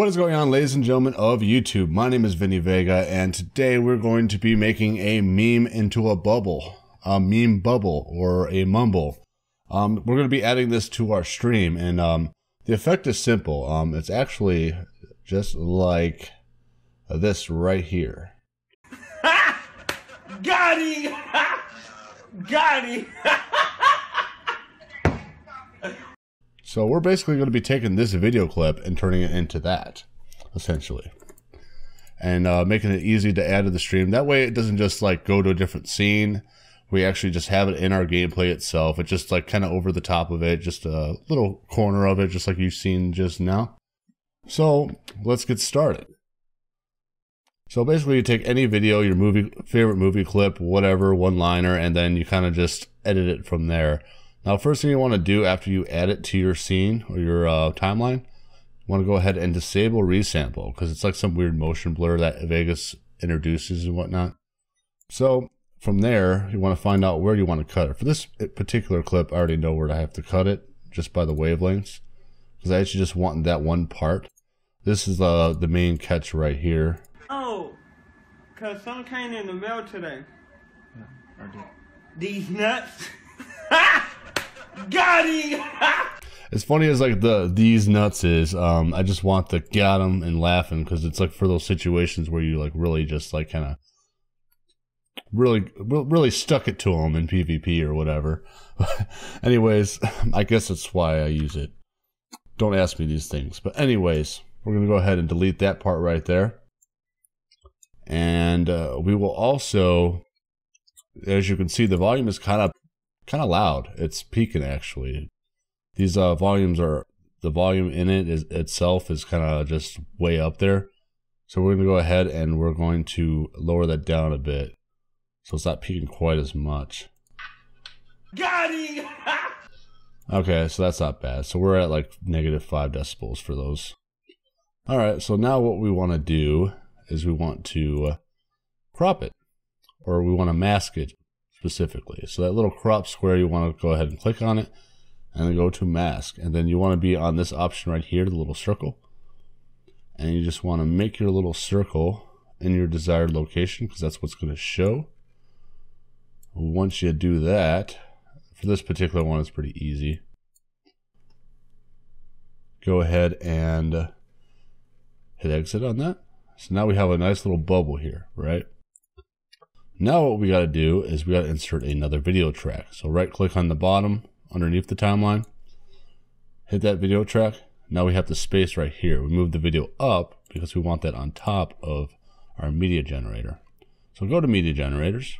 What is going on, ladies and gentlemen of YouTube? My name is Vinny Vega, and today we're going to be making a meme into a bubble. A meme bubble, or a mumble. We're going to be adding this to our stream, and the effect is simple. It's actually just like this right here. Got him! Got him! So we're basically going to be taking this video clip and turning it into that, essentially. And making it easy to add to the stream. That way it doesn't just like go to a different scene. We actually just have it in our gameplay itself. It's just like kind of over the top of it, just a little corner of it, just like you've seen just now. So let's get started. So basically you take any video, your movie, favorite movie clip, whatever, one-liner, and then you kind of just edit it from there. Now, first thing you want to do after you add it to your scene or your timeline, you want to go ahead and disable resample because it's like some weird motion blur that Vegas introduces and whatnot. So from there, you want to find out where you want to cut it. For this particular clip, I already know where I have to cut it just by the wavelengths because I actually just want that one part. This is the main catch right here. Oh, because some came in the mail today. Yeah, I did. These nuts. Got him! As funny as like these nuts is, I just want the got him and laughing because it's like for those situations where you like really just like kind of really stuck it to them in PvP or whatever. Anyways, I guess that's why I use it. Don't ask me these things. But anyways, we're gonna go ahead and delete that part right there, and we will also, as you can see, the volume is kind of loud. It's peaking actually. These volumes are, the volume in it is itself is kind of just way up there. So we're going to go ahead and we're going to lower that down a bit, so it's not peaking quite as much. Got it. Okay, so that's not bad. So we're at like -5 decibels for those. All right. So now what we want to do is we want to crop it, or we want to mask it. Specifically, so that little crop square, you want to go ahead and click on it and then go to mask, and then you want to be on this option right here, the little circle, and you just want to make your little circle in your desired location because that's what's going to show. Once you do that, for this particular one it's pretty easy, go ahead and hit exit on that. So now we have a nice little bubble here, right? Now what we got to do is we got to insert another video track. So right click on the bottom underneath the timeline, hit that video track. Now we have the space right here. We move the video up because we want that on top of our media generator. So go to media generators,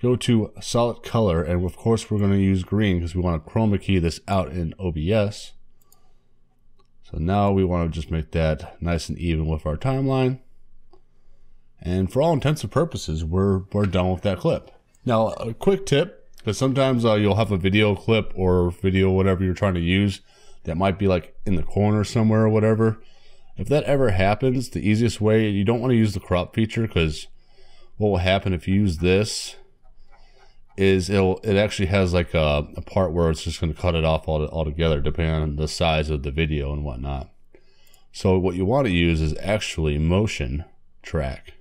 go to solid color, and of course we're going to use green because we want to chroma key this out in OBS. So now we want to just make that nice and even with our timeline. And for all intents and purposes, we're done with that clip. Now, a quick tip, because sometimes you'll have a video clip or video, whatever you're trying to use, that might be like in the corner somewhere or whatever. If that ever happens, the easiest way, you don't want to use the crop feature, because what will happen if you use this is it actually has like a part where it's just going to cut it off altogether, depending on the size of the video and whatnot. So what you want to use is actually motion track.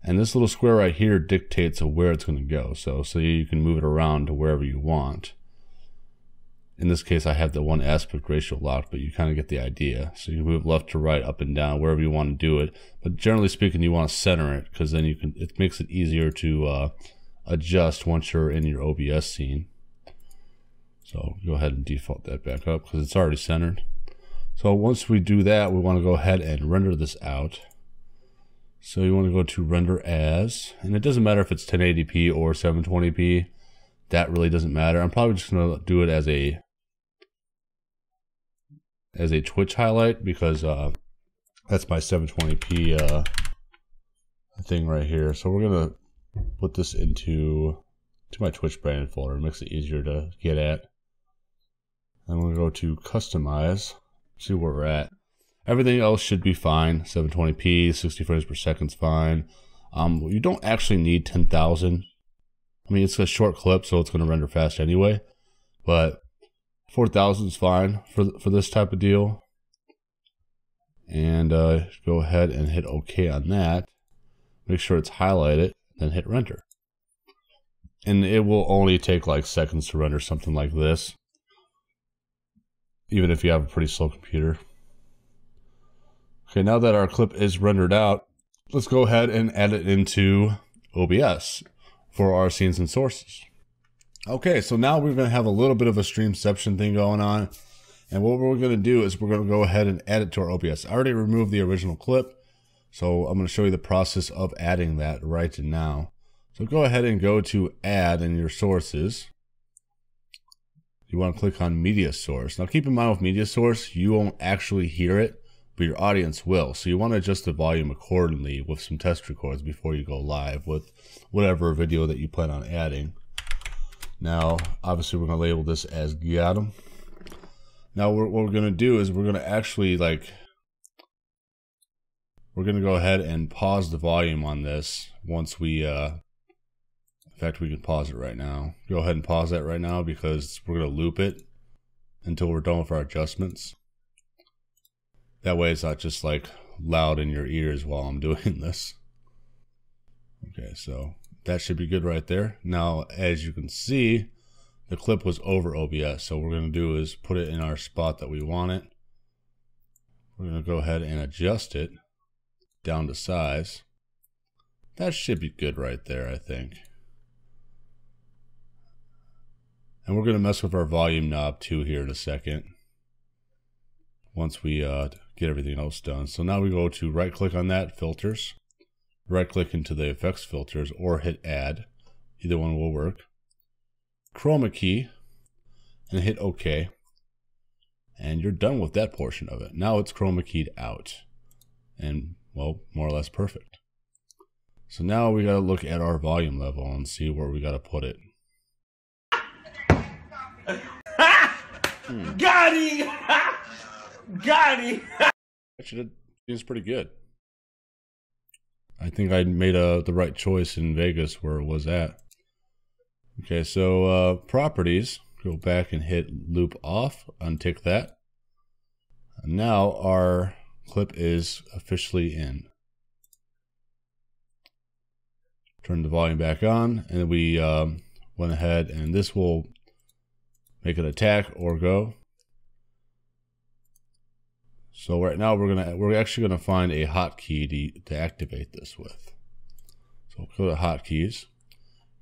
And this little square right here dictates where it's going to go. So you can move it around to wherever you want. In this case, I have the one aspect ratio locked, but you kind of get the idea. So you can move left to right, up and down, wherever you want to do it. But generally speaking, you want to center it because then you can. It makes it easier to adjust once you're in your OBS scene. So go ahead and default that back up because it's already centered. So once we do that, we want to go ahead and render this out. So you want to go to render as, and it doesn't matter if it's 1080p or 720p. That really doesn't matter. I'm probably just going to do it as a Twitch highlight because that's my 720p thing right here. So we're going to put this into my Twitch branded folder. It makes it easier to get at. I'm going to go to customize, see where we're at. Everything else should be fine. 720p, 60 frames per second's fine. You don't actually need 10,000. I mean, it's a short clip, so it's going to render fast anyway. But 4,000 is fine for this type of deal. and go ahead and hit OK on that. Make sure it's highlighted, then hit render. And it will only take like seconds to render something like this, even if you have a pretty slow computer. Okay, now that our clip is rendered out, let's go ahead and add it into OBS for our scenes and sources. Okay, so now we're gonna have a little bit of a streamception thing going on. And what we're gonna do is we're gonna go ahead and add it to our OBS. I already removed the original clip, so I'm gonna show you the process of adding that right now. So go ahead and go to add in your sources. You wanna click on media source. Now keep in mind with media source, you won't actually hear it, but your audience will. So you wanna adjust the volume accordingly with some test records before you go live with whatever video that you plan on adding. Now, obviously we're gonna label this as got 'em. Now what we're gonna do is we're gonna actually we're gonna go ahead and pause the volume on this once we, in fact, we can pause it right now. Go ahead and pause that right now because we're gonna loop it until we're done with our adjustments. That way it's not just like loud in your ears while I'm doing this. Okay, so that should be good right there. Now, as you can see, the clip was over OBS. So what we're gonna do is put it in our spot that we want it. We're gonna go ahead and adjust it down to size. That should be good right there, I think. And we're gonna mess with our volume knob too here in a second, once we get everything else done. So now we go to right click on that, filters, right click into the effects filters, or hit add, either one will work. Chroma key, and hit OK, and you're done with that portion of it. Now it's chroma keyed out, and well, more or less perfect. So now we gotta look at our volume level and see where we gotta put it. Got him! Got him! Actually, it was pretty good. I think I made the right choice in Vegas where it was at. Okay, so properties, go back and hit loop off, untick that. And now our clip is officially in. Turn the volume back on, and we went ahead, and this will make it attack or go. So right now we're actually gonna find a hotkey to activate this with. So go to hotkeys.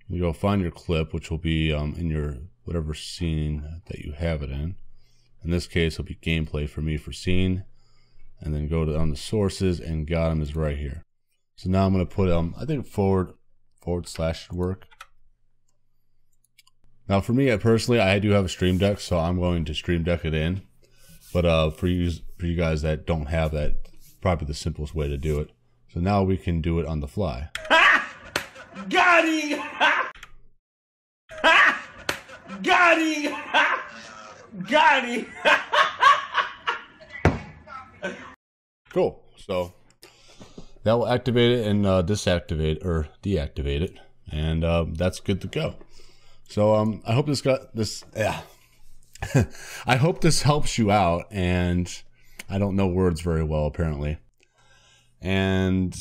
You go find your clip, which will be in your whatever scene that you have it in. In this case, it'll be gameplay for me for scene, and then go down to sources, and got 'em is right here. So now I'm gonna put I think forward slash should work. Now for me, personally, I do have a Stream Deck, so I'm going to Stream Deck it in. But for you guys that don't have that, probably the simplest way to do it. So now we can do it on the fly. Got him! Got him! Got him! Cool. So that will activate it and disactivate or deactivate it, and that's good to go. So I hope this I hope this helps you out, and I don't know words very well apparently. And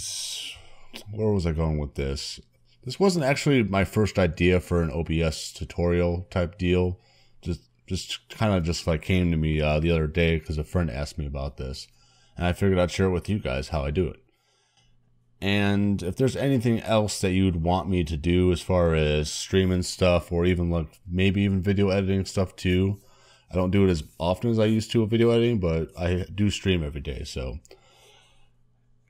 where was I going with this? This wasn't actually my first idea for an OBS tutorial type deal. Just kind of like came to me the other day because a friend asked me about this, and I figured I'd share it with you guys how I do it. And if there's anything else that you would want me to do as far as streaming stuff, or even like maybe even video editing stuff too, I don't do it as often as I used to with video editing, but I do stream every day. So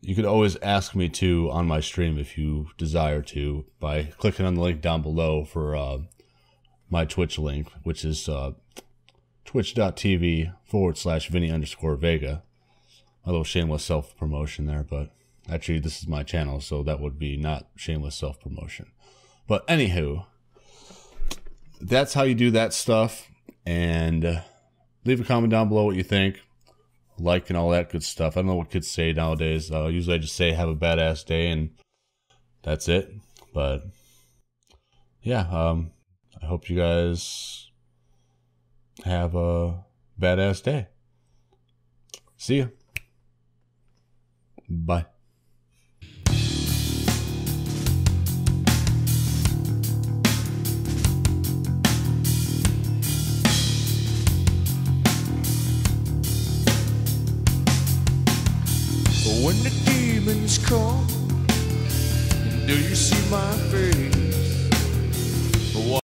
you could always ask me to on my stream if you desire to by clicking on the link down below for my Twitch link, which is twitch.tv/Vinny_Vega. A little shameless self-promotion there, but actually, this is my channel, so that would be not shameless self-promotion. But anywho, that's how you do that stuff. And leave a comment down below what you think. Like and all that good stuff. I don't know what kids say nowadays. Usually I just say, have a badass day, and that's it. But yeah, I hope you guys have a badass day. See ya. Bye. When the demons come, do you see my face?